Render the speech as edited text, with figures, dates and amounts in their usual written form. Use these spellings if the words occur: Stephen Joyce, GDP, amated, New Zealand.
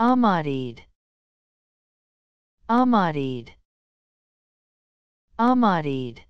Amated. Amated. Amated.